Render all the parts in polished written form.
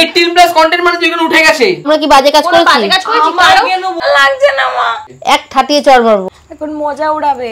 18 plus content মানে তুই কেন উঠে গেছে আমরা কি বাজে কাজ করেছি কারো লাগছে না মা এক ঠাটিয়ে চড় মারবো এখন মজা উড়াবে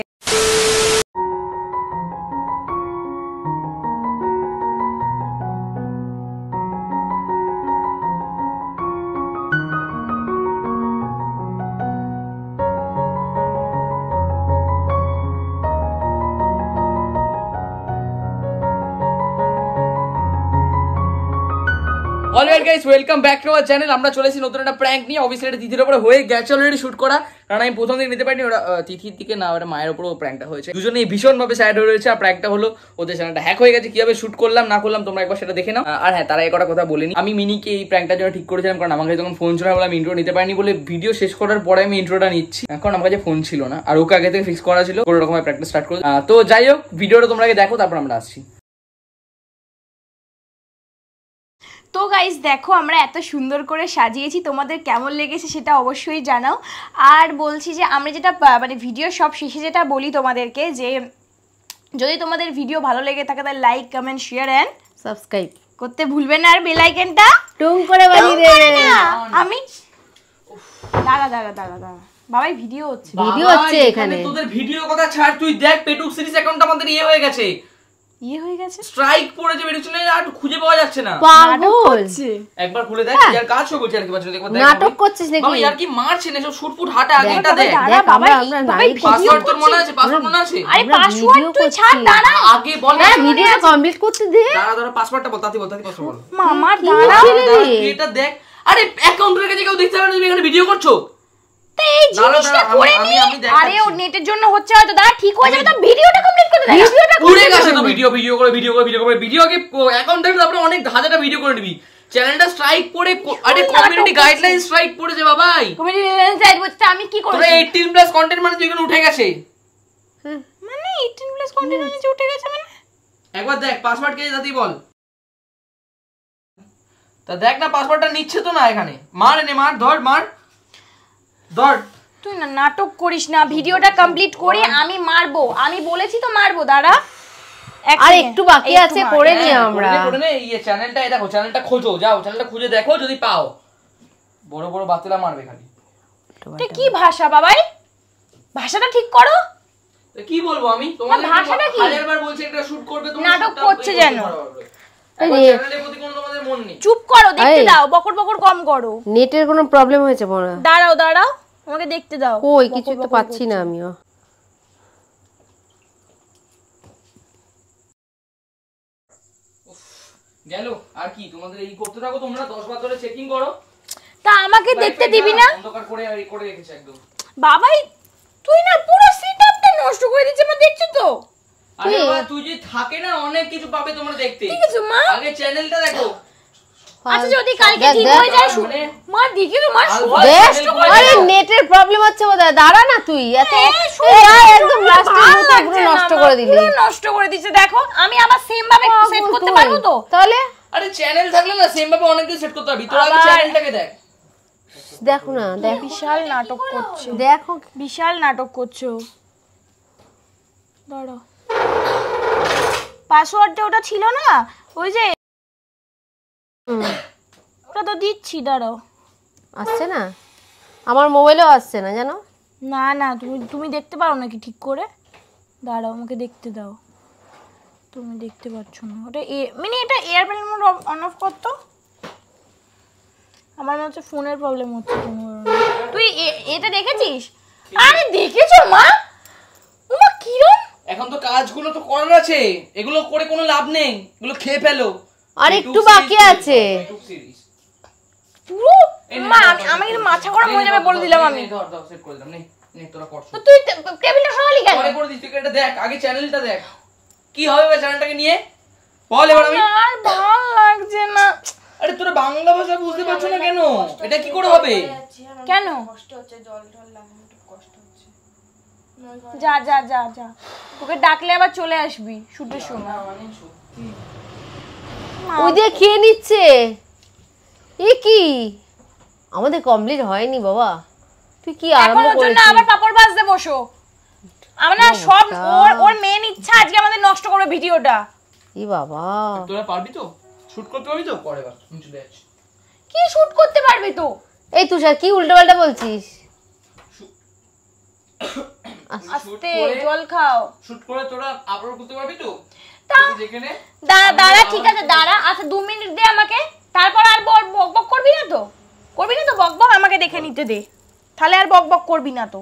Alright guys, welcome back to our channel. আমরা চলেছি নতুন একটা prank নিয়ে obviously এটা তিথির উপরে হয়ে গেছে অলরেডি শুট করা কারণ আমি প্রথম দিন নিতে পারিনি ওটা তিথির দিকে না ওটা মায়ের উপরে প্র্যাঙ্কটা হয়েছে দুজনেই ভীষণ ভাবে স্যাড হয়ে রয়েছে আর প্র্যাঙ্কটা হলো ওদের চ্যানেলটা হ্যাক হয়ে গেছে কিভাবে শুট করলাম না করলাম তোমরা একবার সেটা দেখে নাও আর হ্যাঁ তারা একটা কথা বলেনি আমি মিনিকে এই প্র্যাঙ্কটার জন্য ঠিক করেছিলাম কারণ আমার কাছে যখন ফোন ছিল আমি ইন্ট্রো নিতে পারিনি বলে ভিডিও শেষ করার পরে আমি ইন্ট্রোটা নিচ্ছি কারণ আমার কাছে ফোন ছিল না আর ওকে আগে থেকে ফিক্স করা ছিল কোনো রকমের প্র্যাকটিস স্টার্ট করো তো যাই হোক ভিডিওটা তোমরা আগে দেখো তারপর আমরা আসছি তো গাইস দেখো আমরা এত সুন্দর করে সাজিয়েছি তোমাদের কেমন লেগেছে সেটা অবশ্যই জানাও আর বলছি যে আমরা যেটা মানে ভিডিও সব শেষে যেটা বলি তোমাদেরকে যে যদি তোমাদের ভিডিও ভালো লেগে থাকে তাহলে like comment share and subscribe করতে ভুলবেন না আর বেল আইকনটা টং করে বাজিয়ে দেবে আমি দাঁড়া দাঁড়া দাঁড়া দাঁড়া বাবাই ভিডিও হচ্ছে এখানে তোদের ভিডিও কথা ছাড় তুই দেখ পেটুক সিরিজ অ্যাকাউন্ট আমাদের ইয়ে হয়ে গেছে স্ট্রাইক পড়েছে বেরিয়েছে আর খুঁজে পাওয়া যাচ্ছে না একবার খুলে দেখ ইয়ার কাজ শো করছে আর কি বাচ্চা দেখ নাটক করছিস নাকি বাবা ইয়ার কি মারছে না সব শুটফুট হাঁটা আগেটা দে আরে বাবা আমরা পাসওয়ার্ড তোর মনে আছে পাসওয়ার্ড মনে আছে আরে পাসওয়ার্ড তুই ছাড় দাঁড়া আগে বল না ভিডিও কমপ্লিট করতে দে দাঁড়া দাঁড়া পাসওয়ার্ডটা বলতাছি পাসওয়ার্ড বল মামা দাঁড়া এটা দেখ আরে অ্যাকাউন্টের কাছে কেউ দেখতে পারে না তুমি এখানে ভিডিও করছো এই জিনিসটা করে নি আরে ও নেটের জন্য হচ্ছে হয়তো দাঁড়া ঠিক হয়ে যাবে তো ভিডিওটা কমপ্লিট করে দাও ভিডিওটা পুরো গেছে তো ভিডিও আগে অ্যাকাউন্ট থেকে তারপরে অনেক হাজারটা ভিডিও করে নিবি চ্যানেলটা স্ট্রাইক করে আরে কমিউনিটি গাইডলাইন স্ট্রাইক করে যে বাবাই কমিউনিটি গাইডলাইন স্ট্রাইক করতে আমি কি করব তোরা 18 প্লাস কন্টেন্ট মানে তুই কেন উঠে গেছে মানে 18 প্লাস কন্টেন্ট মানে যে উঠে গেছে মানে একবার দেখ পাসওয়ার্ড কে দাদি বল তা দেখ না পাসওয়ার্ডটা নিচ্ছে তো না এখানে মার এনে মার ধর মার দড় তুই না নাটক করিস না ভিডিওটা কমপ্লিট করে আমি মারবো আমি বলেছি তো মারবো দাঁড়া আর একটু বাকি আছে করে নি আমরা করে নে এই চ্যানেলটা এই দেখো চ্যানেলটা খোঁজো যাও চ্যানেলটা খুঁজে দেখো যদি পাও বড় বড় বাতিলা মারবে খালি এটা কি ভাষা বাবাই ভাষাটা ঠিক করো কি বলবো আমি তোমাদের ভাষাটা কি হাজারবার বলছি এটা শুট করবে তোমরা নাটক করছে যেন চ্যানেলের প্রতি কোনো তোমাদের মন নেই চুপ করো দেখতে দাও বকর বকর কম করো নেটের কোনো প্রবলেম হয়েছে বড় দাঁড়াও দাঁড়াও আমাকে দেখতে দাও কই কিছু তো পাচ্ছি না আমিও উফ গেল আর কি তোমাদের এই করতে থাকো তোমরা 10 বার ধরে চেকিং করো তা আমাকে দেখতে দিবি না অন্ধকার করে এই করে রেখেছে একদম বাবাই তুই না পুরো সেটআপটা নষ্ট করে দিয়েছিস আমি দেখছি তো আরে বাবা তুই যে থাকে না অনেক কিছু পাবে তোমরা দেখতে ঠিক আছে মা আগে চ্যানেলটা দেখো আচ্ছা যদি কালকে ঠিক হয়ে যায় মা দেখি তো মা আরে নেটের প্রবলেম হচ্ছে বোধহয় দাঁড়া না তুই এত একদম লাস্টে পুরো নষ্ট করে দিলি পুরো নষ্ট করে দিয়েছে দেখো আমি আবার সেম ভাবে সেট করতে পারবো তো তাহলে আরে চ্যানেল থাকলে না সেম ভাবে অনেক কিছু সেট করতে হবে ভিতরে আগে চ্যানেলটাকে দেখ দেখো না দেখ বিশাল নাটক করছো দেখো বিশাল নাটক করছো দাঁড়া পাসওয়ার্ডটা ওটা ছিল না ওই যে ওটা তো দিচ্ছি দাঁড়াও আসছে না আমার মোবাইলেও আসছে না জানো না না তুমি তুমি দেখতে পারো নাকি ঠিক করে দাঁড়াও আমাকে দেখতে দাও তুমি দেখতে পাচ্ছ না ওটা মানে এটা এয়ারপ্লেন মোড অন অফ করতো আমার মনে হচ্ছে ফোনের প্রবলেম হচ্ছে তুই এটা দেখেছিস আরে দেখেছো মা ওমা কিরণ এখন তো কাজগুলো তো করার আছে এগুলো করে কোনো লাভ নেই এগুলো খেয়ে ফেলো আর একটু বাকি আছে পুরো মা আমি এর মাথা গরম হয়ে যাবে বলে দিলাম আমি ধর ধর সেট করে দিলাম নে নে তোরা কর তো তুই টেবিলটা সরালি কেন পরে করে দিস তুই এটা দেখ আগে চ্যানেলটা দেখ কি হবে ওই চ্যানেলটাকে নিয়ে বল এবার আমি আর ভালো লাগছে না আরে তোরা বাংলা ভাষা বুঝতে পারছ না কেন এটা কি করে হবে কেন কষ্ট হচ্ছে জল জল লাগে একটু কষ্ট হচ্ছে যা যা যা যা তোকে ডাকলে আবার চলে আসবি শুটের সময় মানে সত্যি ওই যে খেয়ে নিচ্ছে এ কি আমাদের কমপ্লিট হয়নি বাবা তুই কি আরম্ভ করছিস আবার পাপড় ভাজতে বসো আমরা সব ওর মেন ইচ্ছা আজকে আমাদের নষ্ট করবে ভিডিওটা এ বাবা তোরা পারবি তো শুট করতে পারবি তো পরেরবার নিচে দেখ কি শুট করতে পারবে তো এই তুষার কি উল্টোপাল্টা বলছিস আস্তে জল খাও শুট করে তোরা আপলোড করতে পারবি তো যেখানে দাঁড়া দাঁড়া ঠিক আছে দাঁড়া আচ্ছা 2 মিনিট দে আমাকে তারপর আর বকবক করবি না তো বকবক আমাকে দেখে নিতে দে তাহলে আর বকবক করবি না তো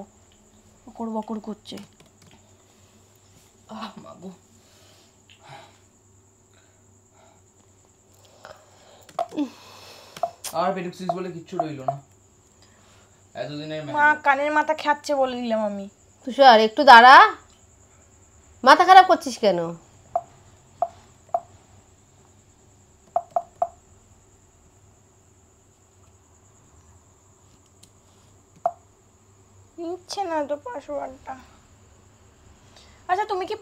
বকর বকর করছে আহ মা গো আর পেডক্সিস বলে কিচ্ছু রইলো না এতদিনের মা কানের মাথা খাচ্ছে বলে দিলাম আমি তুষার একটু দাঁড়া মাথা খারাপ করছিস কেন নিচ্ছে না তো পাসওয়ার্ডটা আচ্ছা তুমি কি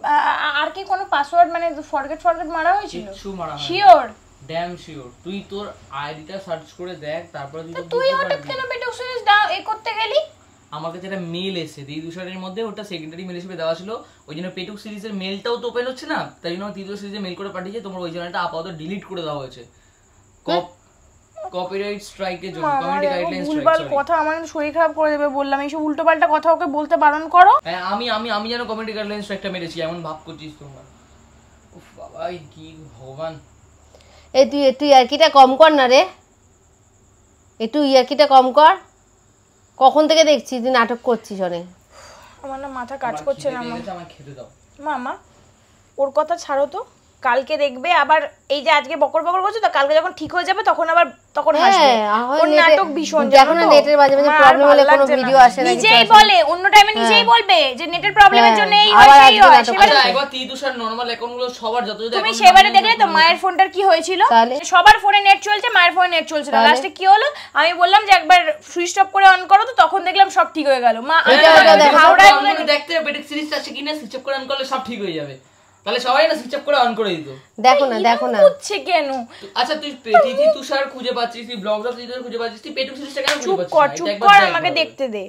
আর কি কোনো পাসওয়ার্ড মানে ফরগেট মারা হয়েছিল কিছু মারা হয় শিওর ড্যাম শিওর তুই তোর আইডিটা সার্চ করে দেখ তারপরে তুই ওটা কেন পেডক্সিস দাও এ করতে গেলি আমাকে যেটা মেল এসে দিদুশারের মধ্যে ওটা সেকেন্ডারি মেল হিসেবে দেওয়া ছিল ওইজন্য পেটুক সিরিজের মেলটাও তো ওপেন হচ্ছে না তাইজন্য দিদুশার সিরিজে মেল করে পাঠিয়েছে তোমার ওই চ্যানেলটা আপাতত ডিলিট করে দেওয়া হয়েছে কপিরাইট স্ট্রাইকের জন্য কমিউনিটি গাইডলাইন স্ট্রাইক ভুলভাল কথা আমার শরীর খারাপ করে দেবে বললাম এই সব উল্টোপাল্টা কথা ওকে বলতে বারণ করো আমি আমি আমি যেন কমিউনিটি গাইডলাইন স্ট্রাইকটা মেরেছি এমন ভাব করছিস তোমরা উফ বাবা কি ভগবান এই তুই ইয়ারকিটা কম কর না রে একটু ইয়ারকিটা কম কর কখন থেকে দেখছিস তুই নাটক করছিস অনেক আমার না মাথা কাজ করছে না আমার খেতে দাও মামা ওর কথা ছাড়ো তো কালকে দেখবে আবার এই যে আজকে বকর বকর করছো তো কালকে যখন ঠিক হয়ে যাবে তখন আবার তখন হাসবে ওর নাটক ভীষণ যখন নেটের বাজে বাজে প্রবলেম হলে কোনো ভিডিও আসে না নিজেই বলে অন্য টাইমে নিজেই বলবে যে নেটের প্রবলেমের জন্য এই হয়েছে সেটা একবার তিদুশার নরমাল অ্যাকাউন্টগুলো সবার যত যত তুমি সেবারে দেখলে তো মায়ের ফোনটার কি হয়েছিল সবার ফোনে নেট চলছে মায়ের ফোনে নেট চলছে না লাস্টে কি হলো আমি বললাম যে একবার সুইচ অফ করে অন করো তো তখন দেখলাম সব ঠিক হয়ে গেল মা আমি দেখতে পেডিক সিরিজ আছে কিনা সুইচ অফ করে অন করলে সব ঠিক হয়ে যাবে তাহলে সবাই না সুইচ অফ করে অন করে দিতো দেখো না হচ্ছে কেন আচ্ছা তুই পেটিটি তুষার খুঁজে পাচ্ছিস তুই ব্লগ ড্রপ তুই খুঁজে পাচ্ছিস তুই পেটুক সিরিজটা কেন খুঁজে পাচ্ছিস চুপ কর আমাকে দেখতে দে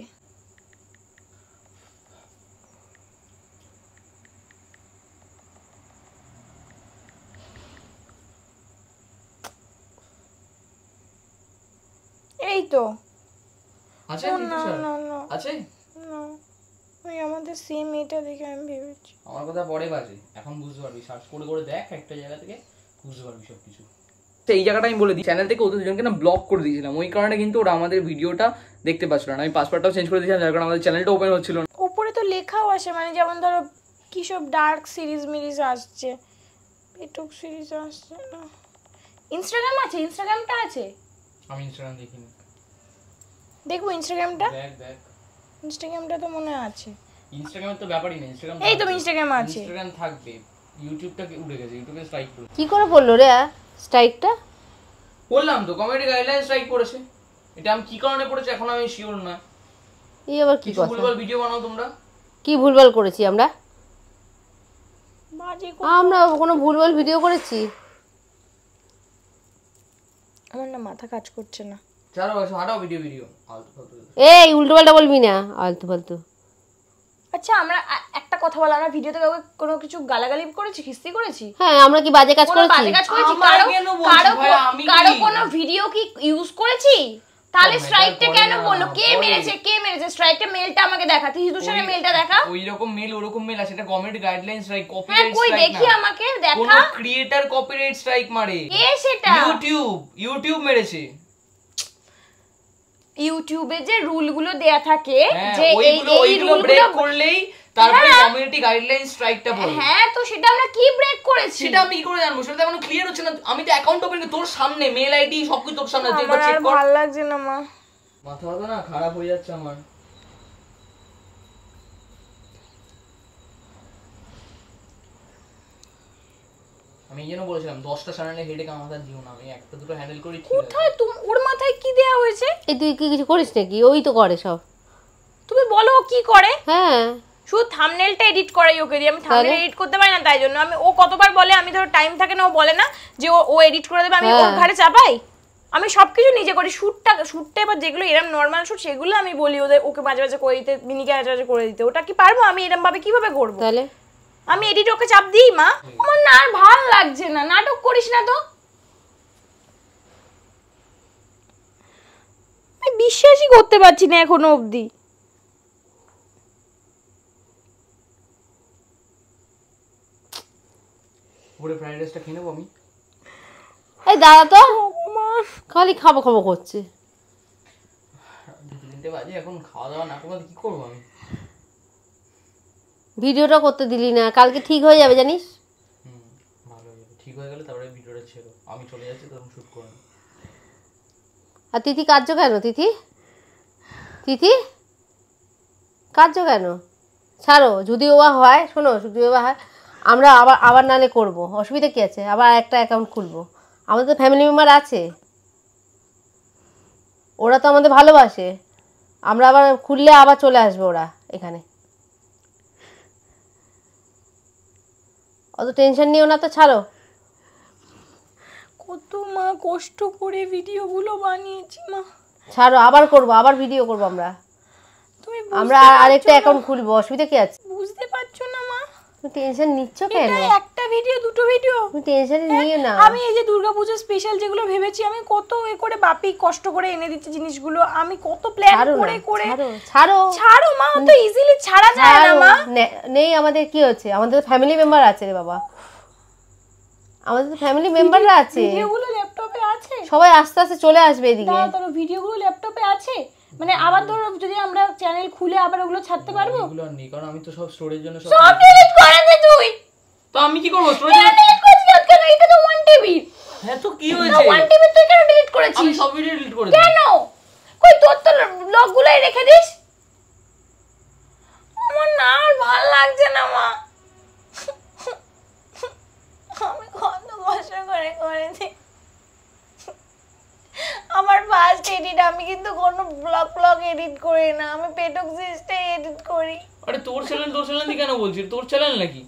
এই তো আচ্ছা তুষার আচ্ছা না ওই আমাদের সেম এটা দেখে আমি ভেবেছি আমার কথা পরে বাজে এখন বুঝতে পারবি সার্চ করে করে দেখ একটা জায়গা থেকে বুঝতে পারবি সব কিছু তো এই জায়গাটা আমি বলে দিই চ্যানেল থেকে ওদের দুজনকে না ব্লক করে দিয়েছিলাম ওই কারণে কিন্তু ওরা আমাদের ভিডিওটা দেখতে পাচ্ছিল না আমি পাসওয়ার্ডটাও চেঞ্জ করে দিয়েছিলাম যার কারণে আমাদের চ্যানেলটা ওপেন হচ্ছিল না উপরে তো লেখাও আসে মানে যেমন ধরো কিসব ডার্ক সিরিজ মিরিজ আসছে পেটুক সিরিজ আসছে না ইনস্টাগ্রাম আছে ইনস্টাগ্রামটা আছে আমি ইনস্টাগ্রাম দেখিনি দেখো ইনস্টাগ্রামটা দেখ ইনস্টাগ্রামটা তো মনে আছে ইনস্টাগ্রামে তো ব্যাপারই নেই ইনস্টাগ্রাম এই তো ইনস্টাগ্রাম আছে ইনস্টাগ্রাম থাকবে ইউটিউবটা কি উড়ে গেছে ইউটিউবে স্ট্রাইক পড়লো কি করে পড়লো রে স্ট্রাইকটা বললাম তো কমিউনিটি গাইডলাইন স্ট্রাইক পড়েছে এটা আমি কি কারণে পড়েছে এখন আমি শিওর না এই আবার কি কথা ভুলভাল ভিডিও বানাও তোমরা কি ভুলভাল করেছি আমরা বাজে আমরা কোনো ভুলভাল ভিডিও করেছি আমার না মাথা কাজ করছে না চার বছর হাঁটাও ভিডিও এই উল্টোপাল্টা বলবি না আলতু ফালতু আচ্ছা আমরা একটা কথা বল আমরা ভিডিওতে কোনো কিছু গালাগালি করেছি খিস্তি করেছি হ্যাঁ আমরা কি বাজে কাজ করেছি কারো কোনো ভিডিও কি ইউজ করেছি তাহলে স্ট্রাইকটা কেন বললো কে মেরেছে স্ট্রাইকটা মেলটা আমাকে দেখা তুই দুশারে মেলটা দেখা ওইরকম মেল ওরকম মেল আছে এটা community guideline strike copyright strike না কই দেখি আমাকে দেখা কোন ক্রিয়েটর কপিরাইট স্ট্রাইক মারে কে সেটা ইউটিউব মেরেছে ইউটিউবে যে রুলগুলো দেয়া থাকে যে এই রুলগুলো করলেই তারপরে কমিউনিটি গাইডলাইন স্ট্রাইকটা পড়ে হ্যাঁ তো সেটা আমরা কি ব্রেক করেছি সেটা আমি কি করে জানবো সেটা তো এখনো ক্লিয়ার হচ্ছে না আমি তো অ্যাকাউন্ট ওপেন করে তোর সামনে মেল আইডি সবকিছু তোর সামনে দেখব চেক কর ভালো লাগছে না মা মাথা ব্যথা না খারাপ হয়ে যাচ্ছে আমার আমি যেন বলেছিলাম 10টা চ্যানেলে হেডেক আমার মাথা দিও না আমি একটা দুটো হ্যান্ডেল করি ঠিক কোথায় তুমি ওর মাথায় কি দেয়া হয়েছে এই তুই কি কিছু করিস নাকি ওই তো করে সব তুমি বলো কি করে হ্যাঁ শুধু থাম্বনেলটা এডিট করাই ওকে দি আমি থাম্বনেল এডিট করতে পারি না তাই জন্য আমি ও কতবার বলে আমি ধরো টাইম থাকে না ও বলে না যে ও এডিট করে দেবে আমি ওর ঘাড়ে চাপাই আমি সবকিছু নিজে করি শুটটা এবার যেগুলো এরকম নরমাল শুট সেগুলো আমি বলি ওকে মাঝে মাঝে করে দিতে মিনিকে মাঝে মাঝে করে দিতে ওটা কি পারবো আমি এরকম ভাবে কিভাবে করবো তাহলে আমি এডিট ওকে চাপ দিই মা আমার না আর ভালো লাগছে না নাটক করিস না তো করতে পারছি না এখনো অবধি। পুরো ফ্রাইড রাইসটা খেয়ে নেব আমি। এই দাঁড়া তো, মা খালি খাবো খাবো করছে। দিনতে বাজে এখন খাওয়া দাওয়া না করলে কি করব আমি? ভিডিওটা করতে দিলি না, কালকে ঠিক হয়ে যাবে জানিস। ভালো হয়ে যাবে, ঠিক হয়ে গেলে তারপরে ভিডিওটা ছেড়ো। আমি চলে যাচ্ছি, তখন শুট করব। আর তিথি কাজও কেন? তিথি তিথি কাজও কেন? ছাড়ো, যদি ওয়া হয় শোনো, যদি ওয়া হয় আমরা আবার আবার নালে করবো, অসুবিধা কী আছে? আবার একটা অ্যাকাউন্ট খুলবো, আমাদের তো ফ্যামিলি মেম্বার আছে, ওরা তো আমাদের ভালোবাসে, আমরা আবার খুললে আবার চলে আসবে ওরা এখানে। অত টেনশন নিও না তো, ছাড়ো। কত মা কষ্ট করে ভিডিওগুলো বানিয়েছি মা, ছাড়ো, আবার করবো, আবার ভিডিও করবো আমরা, তুমি আমরা আরেকটা অ্যাকাউন্ট খুলবো, অসুবিধা কী আছে? বুঝতে পারছো না মা, টেনশন নিচ্ছ কেন? একটা ভিডিও দুটো ভিডিও টেনশন নিয়ে না। আমি এই যে দুর্গাপূজা স্পেশাল যেগুলো ভেবেছি, আমি কত এ করে বাপি কষ্ট করে এনে দিতে জিনিসগুলো, আমি কত প্ল্যান করে করে। ছাড়ো ছাড়ো মা, তো ইজিলি ছাড়া যায় না মা। নেই আমাদের কি হচ্ছে, আমাদের ফ্যামিলি মেম্বার আছে রে বাবা, আমাদের তো ফ্যামিলি মেম্বাররা আছে। ভিডিওগুলো ল্যাপটপে আছে, সবাই আস্তে আস্তে চলে আসবে এদিকে। তাহলে ভিডিওগুলো ল্যাপটপে আছে, মানে আবার ধরো যদি আমরা চ্যানেল খুলে আবার ওগুলো ছাড়তে পারবো? ওগুলো নেই, কারণ আমি তো সব স্টোরেজের জন্য সব ডিলিট করে দে তুই। তো আমি কি করব? স্টোরেজ ডিলিট করছিস আজকাল? এটা তো 1 টিবি। হ্যাঁ তো কি হয়েছে? 1 টিবি তুই কেন ডিলিট করেছিস? আমি সব ভিডিও ডিলিট করে দিই। কেন? কই তোর তো ব্লগগুলাই রেখে দিস। আমার না আর ভালো লাগছে না মা, আমি কত কষ্ট করে করেছি। আমার ফার্স্ট এডিট আমি কিন্তু কোন ব্লগ ব্লগ এডিট করি না, আমি পেটক সিস্টে এডিট করি। আরে তোর চ্যানেল, তোর চ্যানেল দি কেন বলছিস? তোর চ্যানেল নাকি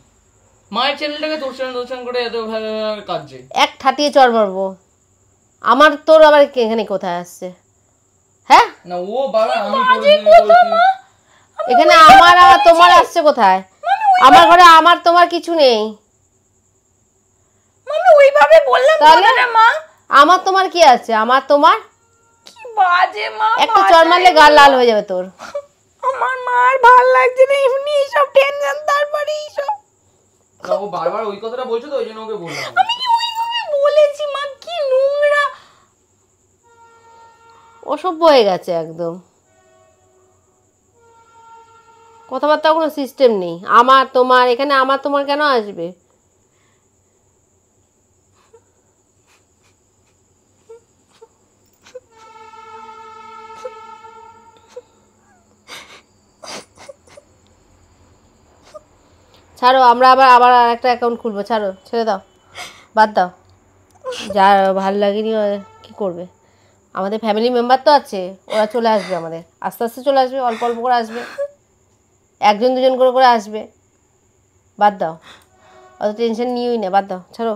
মায়ের চ্যানেলটাকে তোর চ্যানেল দর্শন করে এত ভালো কাজ যায়, এক ঠাটিয়ে চড় মারবো। আমার তোর আবার এখানে কোথায় আসছে? হ্যাঁ না ও বাবা, আমি কোথায় মা এখানে আমার আর তোমার আসছে কোথায়? আমার ঘরে আমার তোমার কিছু নেই। মানে ওইভাবে বললাম না মা, আমার তোমার কি আছে? আমার তোমার কি বাজে মা, একটা চরমালে গাল লাল হয়ে যাবে তোর। আমার মার ভালো লাগছে না এমনি সব টেনশন, তারপরে এই সব। ও বারবার ওই কথাটা বলছো তো, ওইজন্য ওকে বললাম। আমি কি ওইভাবে বলেছি মা? কি নোংরা, অসভ্য হয়ে গেছে একদম, কথাবার্তা কোনো সিস্টেম নেই। আমার তোমার এখানে আমার তোমার কেন আসবে? ছাড়ো, আমরা আবার আবার আরেকটা অ্যাকাউন্ট খুলবো, ছাড়ো, ছেড়ে দাও, বাদ দাও, যা ভালো লাগেনি কি করবে? আমাদের ফ্যামিলি মেম্বার তো আছে, ওরা চলে আসবে, আমাদের আস্তে আস্তে চলে আসবে, অল্প অল্প করে আসবে, একজন দুজন করে করে আসবে। বাদ দাও, অত টেনশন নিয়েই না, বাদ দাও, ছাড়ো।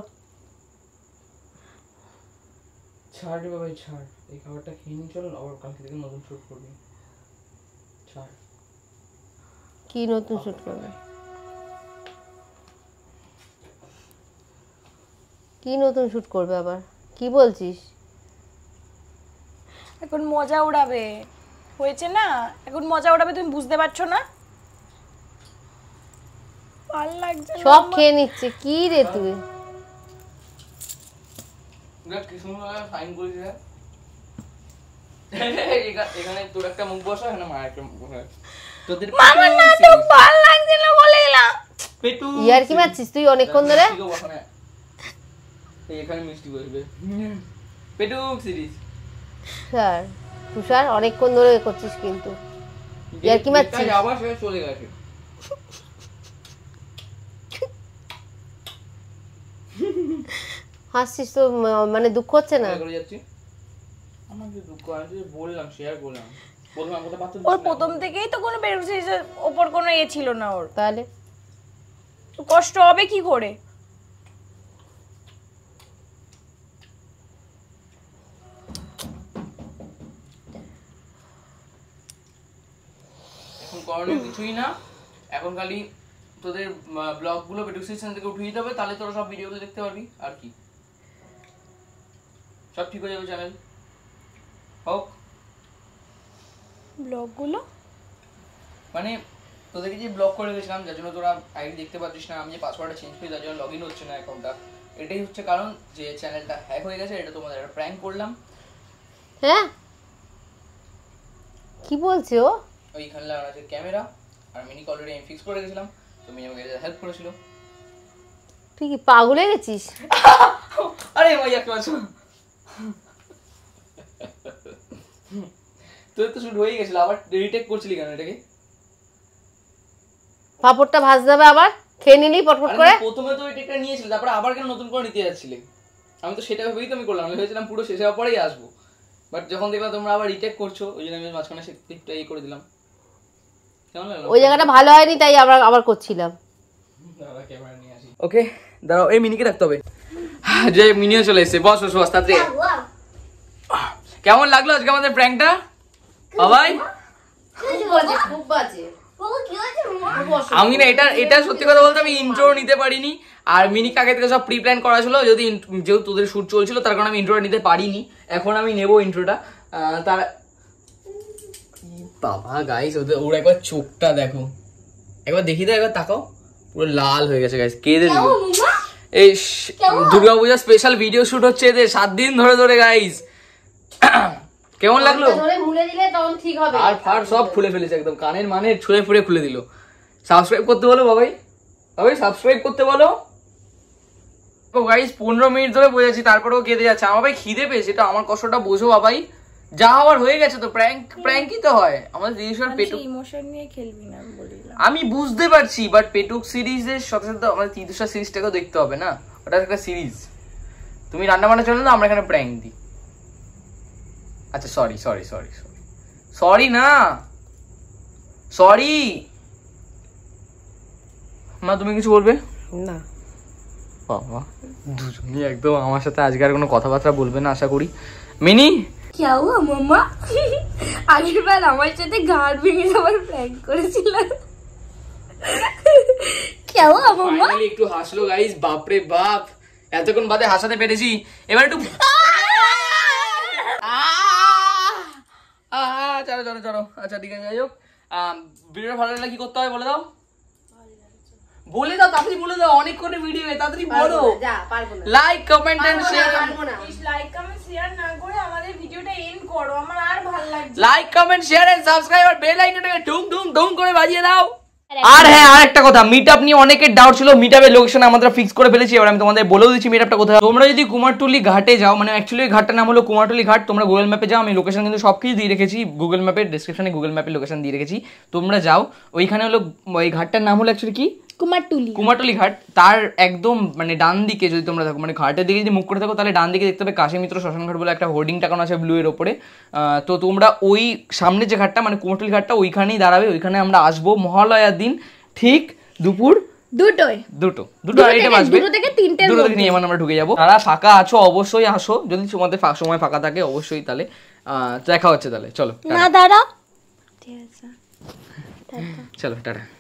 ছাড় বাবা ছাড়, এই খাবারটা খেয়ে নিয়ে চল, আবার কালকে থেকে নতুন শুট করবি। ছাড়, কি নতুন শুট করবে? কি নতুন শুট করবে আবার? কি বলছিস? এখন মজা উড়াবে, হয়েছে না? এখন মজা উড়াবে, তুমি বুঝতে পারছো না? ভালো লাগছে না, সব খেয়ে নিচ্ছে। কি রে তুই, দেখ কি সুন্দর ফাইন করিস রে। এখানে তোর একটা মুখ বসা, এখানে মার একটা মুখ বসা। তোদের মামা না তো ভালো লাগছে না বলেলা পেটু, ইয়ার কি মারছিস তুই অনেকক্ষণ ধরে? এখানে মিষ্টি বসবে পেটুক সিরিজ স্যার তুষার, অনেকক্ষণ ধরে করছিস কিন্তু ইয়ার কি মারছিস? আবার সে চলে গেছে। হাসছিস তো, মানে দুঃখ হচ্ছে না? আমার যে দুঃখ আছে বললাম, শেয়ার করলাম, বললাম কথা বাত। ওর প্রথম থেকেই তো কোনো বের সিরিজের উপর কোনো এ ছিল না ওর, তাহলে কষ্ট হবে কি করে? কিছুই না, এখন খালি তোদের ব্লগগুলো ডেসক্রিপশন থেকে উঠিয়ে দেবে, তাহলে তোরা সব ভিডিওগুলো দেখতে পারবি। আর কি সব ঠিক হয়ে যাবে, চ্যানেল হোক। ব্লগগুলো মানে তোদেরকে যে ব্লক করে দিয়েছিলাম যার জন্য তোরা আইডি দেখতে পাচ্ছিস না, আমি যে পাসওয়ার্ডটা চেঞ্জ করে যার জন্য লগইন হচ্ছে না অ্যাকাউন্টটা, এটাই হচ্ছে কারণ যে চ্যানেলটা হ্যাক হয়ে গেছে। এটা তোমাদের একটা প্র্যাঙ্ক করলাম। হ্যাঁ কি বলছো? ওইখানে লাগানো আছে ক্যামেরা আর মিনি অলরেডি আমি ফিক্স করে রেখেছিলাম, তুমি আমাকে হেল্প করেছিল। তুই কি পাগল হয়ে গেছিস? আরে মাইয়া কি বলছো? তুই তো শুরু হয়ে গেছিল, আবার রিটেক করছিলি কেন এটাকে? পাপড়টা ভাজ দেবে আবার খেয়ে নিলি পটপট করে। প্রথমে তো রিটেকটা নিয়েছিল, তারপর আবার কেন নতুন করে নিতে যাচ্ছিলে? আমি তো সেটা ভেবেই তো আমি করলাম, আমি ভেবেছিলাম পুরো শেষ হওয়ার পরেই আসবো, বাট যখন দেখলাম তোমরা আবার রিটেক করছো ওই জন্য আমি মাঝখানে সেটা ইয়ে করে দিলাম। কেমন লাগলো? ওই জায়গাটা ভালো হয়নি তাই আমরা আবার করছিলাম। দাঁড়া ক্যামেরা নিয়ে আসি। ওকে দাঁড়াও, এই মিনিকে রাখতে হবে। যে মিনিও চলে এসেছে, বস বস বস তাড়াতাড়ি। কেমন লাগলো আজকে আমাদের প্র্যাঙ্কটা? বাবাই খুব বাজে, খুব বাজে। আমি না এটা এটা সত্যি কথা বলতে আমি ইন্ট্রো নিতে পারিনি, আর মিনি কাকে থেকে সব প্রি প্ল্যান করা ছিল, যদি যেহেতু তোদের শুট চলছিল তার কারণে আমি ইন্ট্রোটা নিতে পারিনি। এখন আমি নেবো ইন্ট্রোটা। তার বাবা গাইস ওর একবার চোখটা দেখো, একবার দেখি তো, একবার তাকাও, পুরো লাল হয়ে গেছে গাইস, কেঁদে দিল। এই দুর্গাপূজা স্পেশাল ভিডিও শুট হচ্ছে এদের 7 দিন ধরে ধরে গাইস। কেমন লাগলো? আর ফার সব খুলে ফেলেছে একদম, কানের মানে ছুঁড়ে ফুড়ে খুলে দিল। সাবস্ক্রাইব করতে বলো বাবাই, বাবাই সাবস্ক্রাইব করতে বলো। ও গাইস 15 মিনিট ধরে বোঝাচ্ছি, তারপরেও কেঁদে যাচ্ছে। আমার ভাই খিদে পেয়েছে, এটা আমার কষ্টটা বোঝো বাবাই। যা হওয়ার হয়ে গেছে তো, প্র্যাঙ্ক প্র্যাঙ্কই তো হয় আমাদের রিলেশন। পেটুক ইমোশন নিয়ে খেলবি না বলিলাম, আমি বুঝতে পারছি, বাট পেটুক সিরিজের সাথে সাথে আমাদের 300 সিরিজটাকেও দেখতে হবে না, ওটা একটা সিরিজ। তুমি রান্না বান্না চলে না, আমরা এখানে প্র্যাঙ্ক দিই। আচ্ছা sorry sorry sorry sorry sorry না সরি মা, তুমি কিছু বলবে না বাবা? দুজনই একদম আমার সাথে আজকে আর কোনো কথাবার্তা বলবে না আশা করি। মিনি কি হলো মাম্মা? আগেরবার আমার সাথে ঘাড় ভেঙে আবার প্র্যাঙ্ক করেছিল, কি হলো মাম্মা? একটু হাসলো গাইস, বাপ রে বাপ এতক্ষণ বাদে হাসাতে পেরেছি। এবার একটু চলো চলো চলো। আচ্ছা ঠিক আছে, যাই হোক ভিডিও ভালো লাগলে কি করতে হবে বলে দাও, বলে দাও তাড়াতাড়ি বলে দাও, অনেক করে ভিডিও তাড়াতাড়ি বলো। Like comment and share, like comment share না করে আমাদের ভিডিওটা এন্ড করো, আমার আর ভালো লাগছে। Like comment share and subscribe আর বেল আইকনটাকে ডুম ডুম ডুম করে বাজিয়ে দাও। আর হ্যাঁ আরেকটা কথা, মিটআপ নিয়ে অনেকের ডাউট ছিল, মিটআপের লোকেশন আমরা ফিক্স করে ফেলেছি, এবার আমি তোমাদের বলেও দিচ্ছি মিটআপটা কোথায়। তোমরা যদি কুমারটুলি ঘাটে যাও, মানে অ্যাকচুয়ালি ঘাটটার নাম হলো কুমারটুলি ঘাট, তোমরা গুগল ম্যাপে যাও, আমি লোকেশন কিন্তু সব কিছু দিয়ে রেখেছি গুগল ম্যাপের ডেসক্রিপশনে, গুগল ম্যাপের লোকেশন দিয়ে রেখেছি, তোমরা যাও। ওইখানে হলো ওই ঘাটটার নাম হলো অ্যাকচুয়ালি কি, কুমারটুলি, কুমারটুলি ঘাট। তার একদম মানে ডান দিকে যদি তোমরা থাকো, মানে ঘাটের দিকে যদি মুখ করে থাকো তাহলে ডান দিকে দেখতে পাবে কাশী মিত্র শ্মশান ঘাট বলে একটা হোর্ডিং টাকানো আছে ব্লু এর ওপরে। তো তোমরা ওই সামনে যে ঘাটটা মানে কুমারটুলি ঘাটটা ওইখানেই দাঁড়াবে, ওইখানে আমরা আসবো মহালয়ার দিন ঠিক দুপুর 2টো থেকে 3টের নিয়ে আমরা ঢুকে যাবো। তারা ফাঁকা আছো অবশ্যই আসো, যদি তোমাদের সময় ফাঁকা থাকে অবশ্যই। তাহলে দেখা হচ্ছে, তাহলে চলো না দাঁড়া, ঠিক আছে চলো টাটা।